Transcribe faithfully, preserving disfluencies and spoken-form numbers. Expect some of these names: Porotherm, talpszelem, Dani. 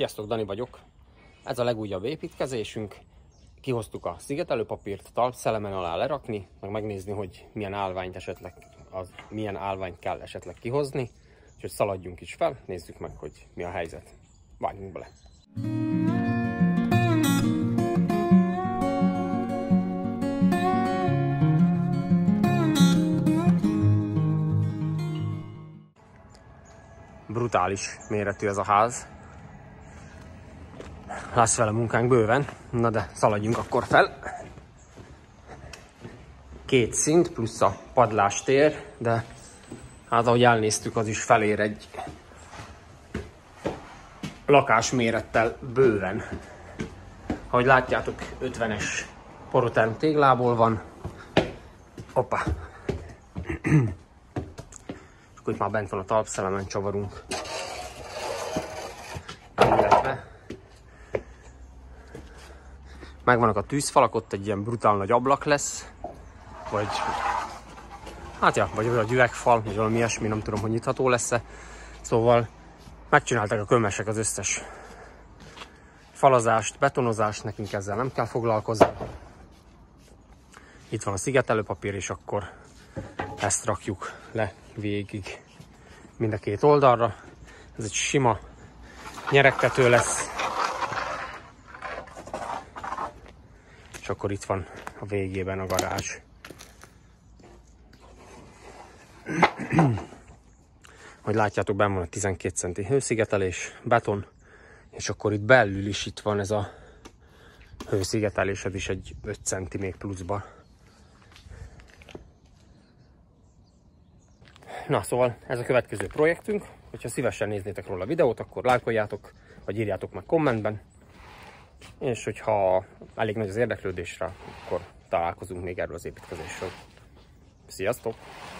Sziasztok, Dani vagyok. Ez a legújabb építkezésünk. Kihoztuk a szigetelőpapírt talpszelemen alá lerakni, meg megnézni, hogy milyen állványt esetleg, az, milyen állványt kell esetleg kihozni. Úgyhogy szaladjunk is fel, nézzük meg, hogy mi a helyzet. Vágjunk bele! Brutális méretű ez a ház. Lesz vele munkánk bőven. Na de szaladjunk akkor fel. Két szint plusz a padlástér, de hát ahogy elnéztük, az is felér egy lakás mérettel bőven. Ahogy látjátok, ötvenes Porotherm téglából van. Hoppá! És akkor itt már bent van a talpszelemen, csavarunk. Illetve megvannak a tűzfalak, ott egy ilyen brutál nagy ablak lesz, vagy hát ja, vagy a üvegfal, vagy valami ilyesmi, nem tudom, hogy nyitható lesz-e. Szóval megcsinálták a kömesek az összes falazást, betonozást, nekünk ezzel nem kell foglalkozni. Itt van a szigetelőpapír, és akkor ezt rakjuk le végig mind a két oldalra. Ez egy sima nyeregtető lesz. És akkor itt van a végében a garázs. Hogy látjátok, benn van a tizenkét centi hőszigetelés, beton, és akkor itt belül is itt van ez a hőszigetelés, ez is egy öt centi még pluszba. Na szóval ez a következő projektünk, hogyha szívesen néznétek róla a videót, akkor lájkoljátok, vagy írjátok meg kommentben, és hogyha elég nagy az érdeklődésre, akkor találkozunk még erről az építkezésről. Sziasztok!